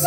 Il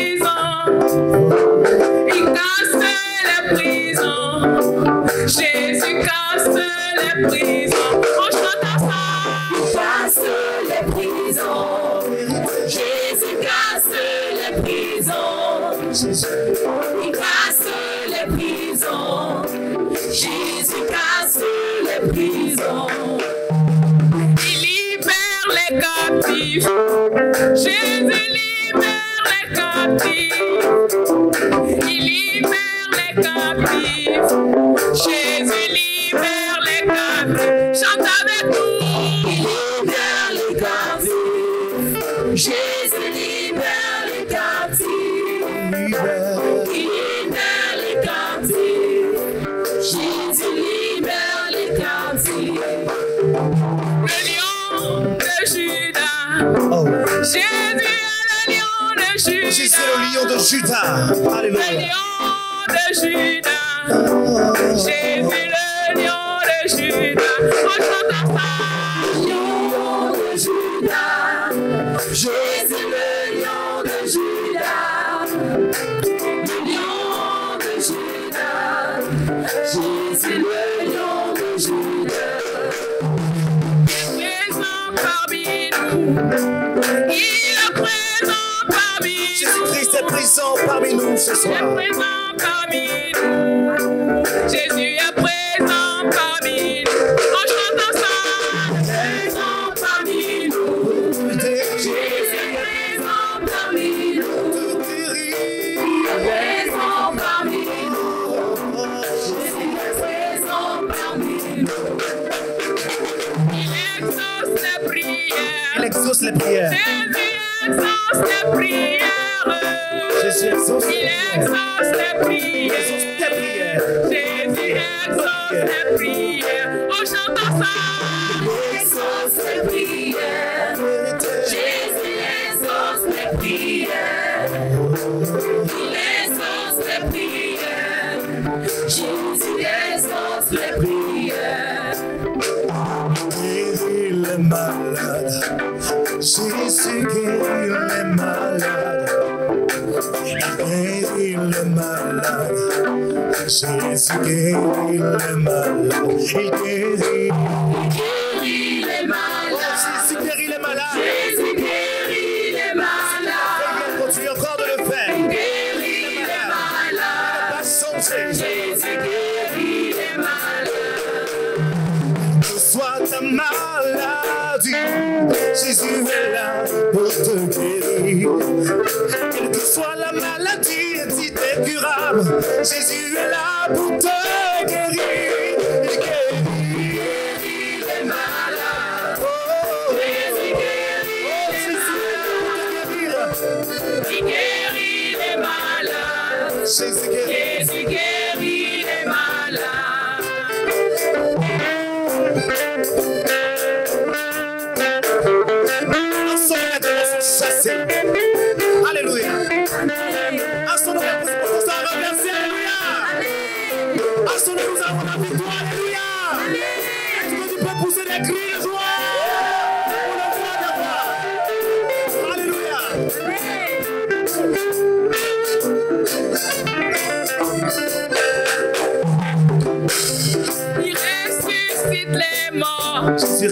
guérit les malades. Jésus est là pour te guérir. Quelle que soit la maladie, et si t'es curable, Jésus est là pour te guérir. Il guérit les malades. Oh, Jésus guérit les malades. Il guérit les malades. Jésus guérit les malades.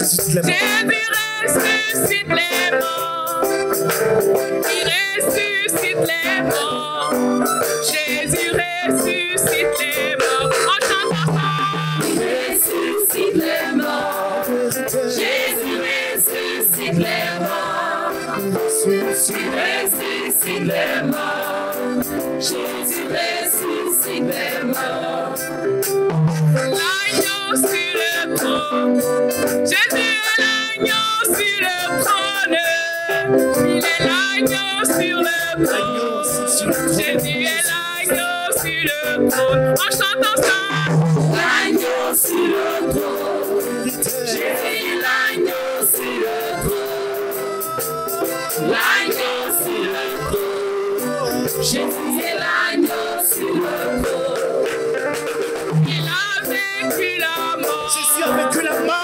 Jésus ressuscite les morts. Il ressuscite les morts. Jésus ressuscite les morts. On chante ça. Il ressuscite les morts. Jésus ressuscite les morts. Il ressuscite les morts. Jésus ressuscite les morts. L'agneau sur le trône. Jésus est l'agneau sur le trône. Il est l'agneau sur le trône. Jésus est l'agneau sur le trône. On chante ensemble. L'agneau sur le trône. Jésus est l'agneau sur le trône. L'agneau sur le trône. Jésus est l'agneau sur le trône. Il a vécu la mort. Jésus a vécu la mort.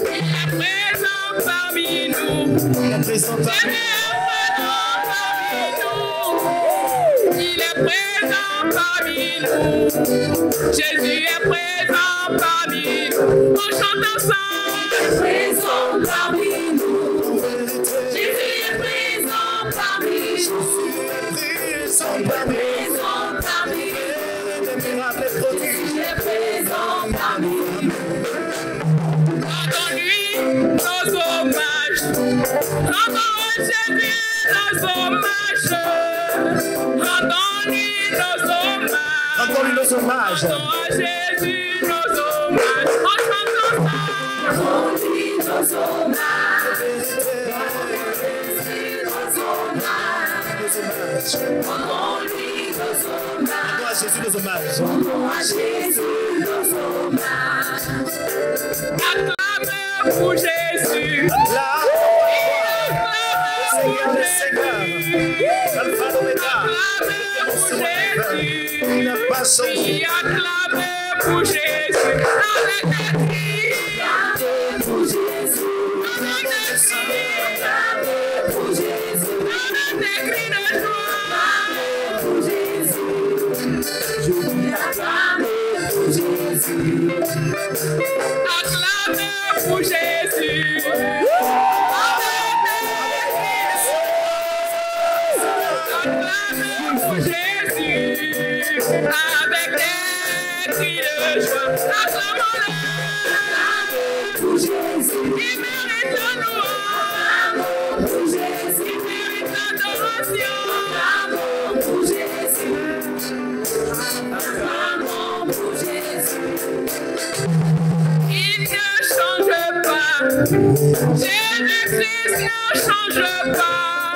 Il est présent parmi nous. présent parmi nous. Jésus est présent parmi nous. On chante ensemble. Présent parmi nous. Jésus est présent parmi nous. Jésus est présent parmi nous. Hommage. À Jésus, nos hommages. On chante ensemble. Rendis nos hommages. Rendons à Jésus, nos hommages. Acclamez pour Jésus. Il a clamé pour Jésus, avec pour Jésus, pour Jésus, pour Jésus, pour Jésus, pour Jésus. Avec des cris de joie, acclamons-le pour Jésus. Il mérite la gloire pour Jésus. Il mérite l'adoration pour Jésus. Acclamons pour Jésus. Il ne change pas. Jésus-Christ ne change pas.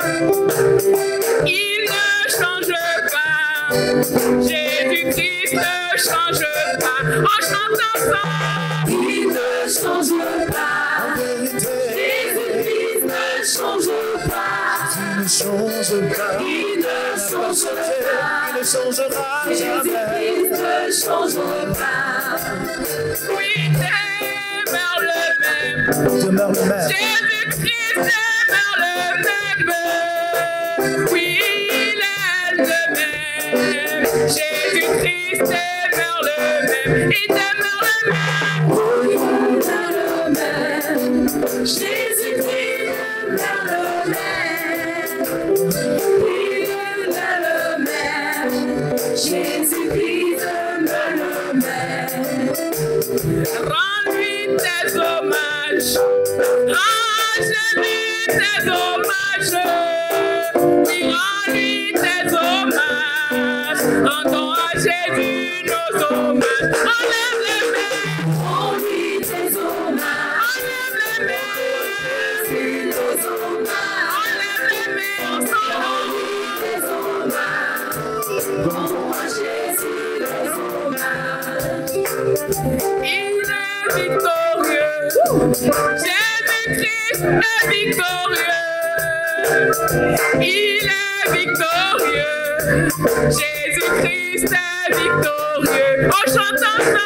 Il ne change pas. Jésus-Christ ne change pas. On chante ensemble. Il ne change pas. Jésus-Christ ne change pas. Il ne change pas. Il ne change pas. Il ne changera jamais. Jésus-Christ ne change pas. Oui, demeure le même. Demeure le même. Jésus-Christ demeure le même. Oui. Jésus-Christ demeure le même, il demeure le même. Jésus-Christ demeure le même, il demeure le même. Jésus-Christ demeure le même. Rends-lui tes hommages, rends Jésus tes hommages, oui, rends-lui tes hommages. Rendons à Jésus nos hommages. Enlève les mains. Rendons-lui tes hommages. Enlève les mains. Jésus nos hommages. Enlève les mains ensemble. Rendons-lui tes hommages. Rendons à Jésus nos hommages. Il est victorieux. Jésus-Christ est victorieux. Il est victorieux. Jésus-Christ est victorieux. On chante ensemble.